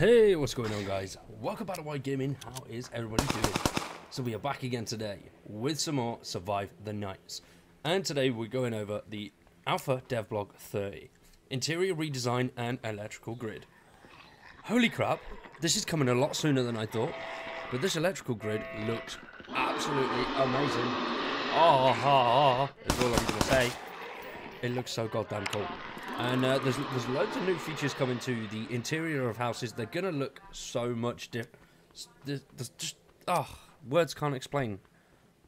Hey, what's going on, guys? Welcome back to Wired Gaming. How is everybody doing? So we are back again today with some more Survive the Nights. And today we're going over the Alpha DevBlog 30, interior redesign and electrical grid. Holy crap, this is coming a lot sooner than I thought, but this electrical grid looks absolutely amazing. Ah, is all I'm gonna say. It looks so goddamn cool. And there's loads of new features coming to the interior of houses. They're going to look so much different. Words can't explain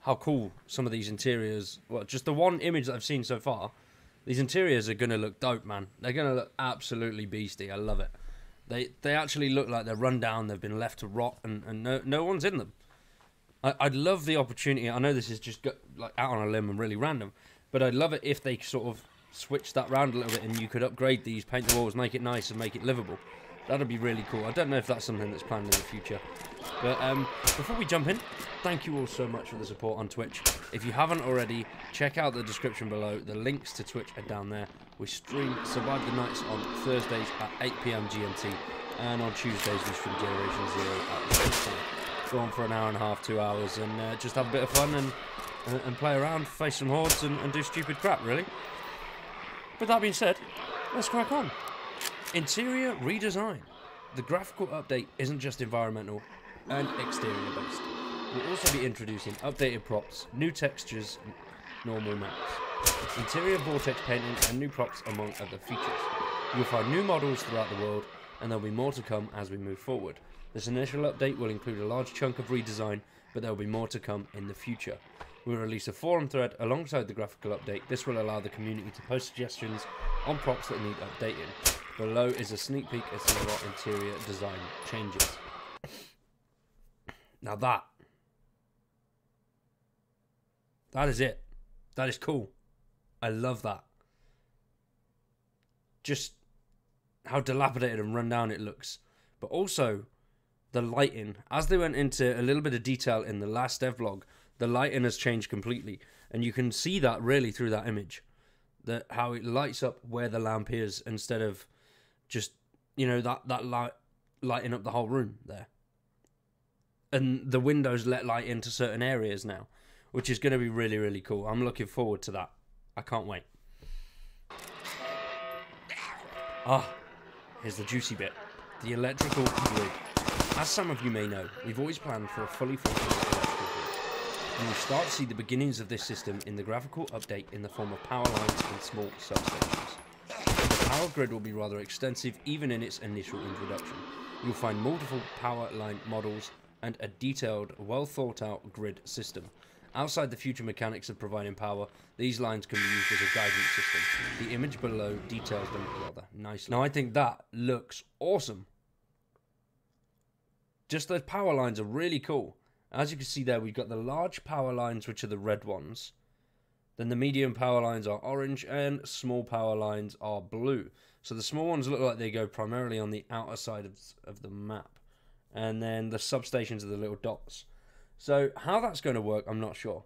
how cool some of these interiors... Well, just the one image that I've seen so far, these interiors are going to look dope, man. They're going to look absolutely beastie. I love it. They actually look like they're run down. They've been left to rot and no one's in them. I'd love the opportunity. I know this is just like out on a limb and really random, but I'd love it if they sort of... switch that round a little bit and you could upgrade these, paint the walls, make it nice and make it livable. That'd be really cool. I don't know if that's something that's planned in the future. But before we jump in, thank you all so much for the support on Twitch. If you haven't already, check out the description below. The links to Twitch are down there. We stream Survive the Nights on Thursdays at 8 PM GMT and on Tuesdays we stream Generation Zero at 6 PM. Go on for an hour and a half, 2 hours and just have a bit of fun and play around, face some hordes and do stupid crap, really. With that being said, let's crack on. Interior redesign. The graphical update isn't just environmental and exterior based. We'll also be introducing updated props, new textures, normal maps, interior vortex painting and new props among other features. You'll find new models throughout the world and there'll be more to come as we move forward. This initial update will include a large chunk of redesign, but there'll be more to come in the future. We'll release a forum thread alongside the graphical update. This will allow the community to post suggestions on props that need updating. Below is a sneak peek at some of our interior design changes. Now that is it. That is cool. I love that. Just how dilapidated and run down it looks. But also the lighting. As they went into a little bit of detail in the last devlog, the lighting has changed completely, and you can see that really through that image, that how it lights up where the lamp is instead of just, you know, that light lighting up the whole room there. And the windows let light into certain areas now, which is going to be really, really cool. I'm looking forward to that. I can't wait. Ah, here's the juicy bit. The electrical grid. As some of you may know, we've always planned for a fully functional electrical grid. You will start to see the beginnings of this system in the graphical update in the form of power lines and small substations. The power grid will be rather extensive even in its initial introduction. You'll find multiple power line models and a detailed, well thought out grid system. Outside the future mechanics of providing power, these lines can be used as a guidance system. The image below details them rather nicely. Now I think that looks awesome. Just those power lines are really cool. As you can see there, we've got the large power lines, which are the red ones. Then the medium power lines are orange, and small power lines are blue. So the small ones look like they go primarily on the outer side of the map. And then the substations are the little dots. So how that's going to work, I'm not sure.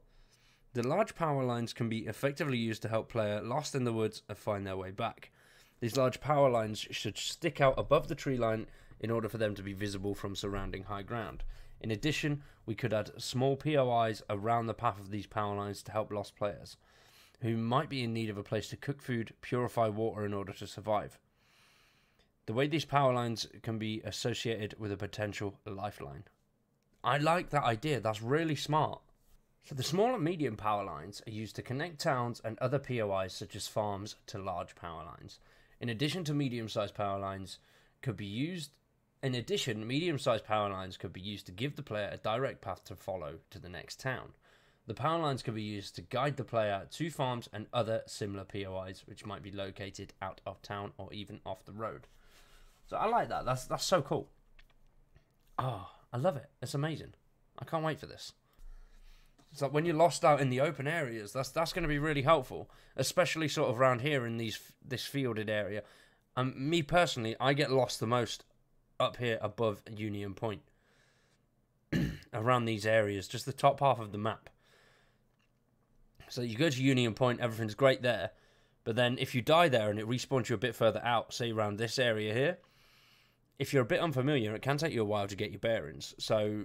The large power lines can be effectively used to help player lost in the woods and find their way back. These large power lines should stick out above the tree line in order for them to be visible from surrounding high ground. In addition, we could add small POIs around the path of these power lines to help lost players who might be in need of a place to cook food, purify water in order to survive. The way these power lines can be associated with a potential lifeline. I like that idea. That's really smart. So the small and medium power lines are used to connect towns and other POIs such as farms to large power lines. In addition to medium-sized power lines could be used medium-sized power lines could be used to give the player a direct path to follow to the next town. The power lines could be used to guide the player to farms and other similar POIs, which might be located out of town or even off the road. So I like that. That's so cool. Oh, I love it. It's amazing. I can't wait for this. It's like when you're lost out in the open areas, that's going to be really helpful, especially sort of around here in this fielded area. And me personally, I get lost the most up here above Union Point around these areas, just the top half of the map. So you go to Union Point, everything's great there, but then if you die there and it respawns you a bit further out, say around this area here, if you're a bit unfamiliar, it can take you a while to get your bearings. So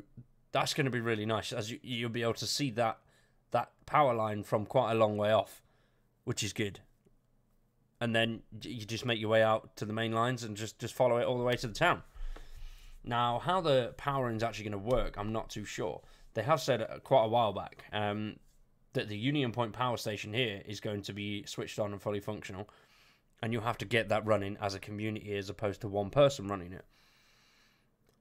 that's going to be really nice, as you'll be able to see that power line from quite a long way off, which is good. And then you just make your way out to the main lines and just follow it all the way to the town. Now, how the powering is actually going to work, I'm not too sure. They have said quite a while back that the Union Point power station here is going to be switched on and fully functional, and you'll have to get that running as a community as opposed to one person running it.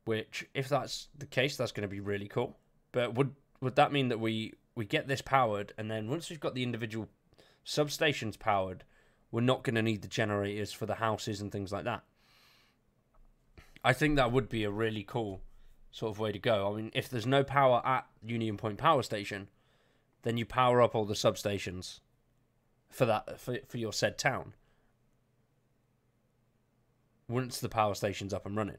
Which, if that's the case, that's going to be really cool. But would that mean that we get this powered, and then once we've got the individual substations powered, we're not going to need the generators for the houses and things like that? I think that would be a really cool sort of way to go. I mean, if there's no power at Union Point Power Station, then you power up all the substations for that for your said town once the power station's up and running.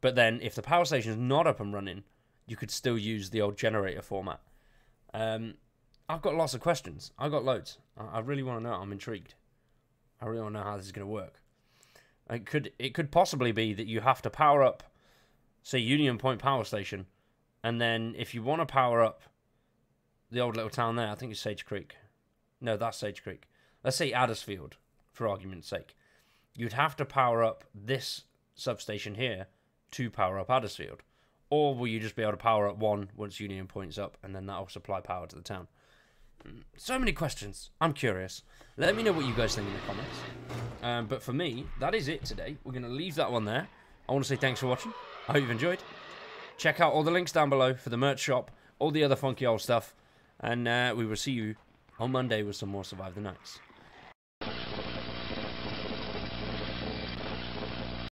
But then, if the power station's not up and running, you could still use the old generator format. I've got lots of questions. I've got loads. I really want to know. I'm intrigued. I really want to know how this is going to work. It could possibly be that you have to power up, say, Union Point Power Station, and then if you want to power up the old little town there, I think it's Sage Creek. No, that's Sage Creek. Let's say Addisfield, for argument's sake. You'd have to power up this substation here to power up Addisfield. Or will you just be able to power up one once Union Point's up, and then that'll supply power to the town? So many questions. I'm curious. Let me know what you guys think in the comments. But for me, that is it today. We're going to leave that one there. I want to say thanks for watching. I hope you've enjoyed. Check out all the links down below for the merch shop, all the other funky old stuff. And we will see you on Monday with some more Survive the Nights.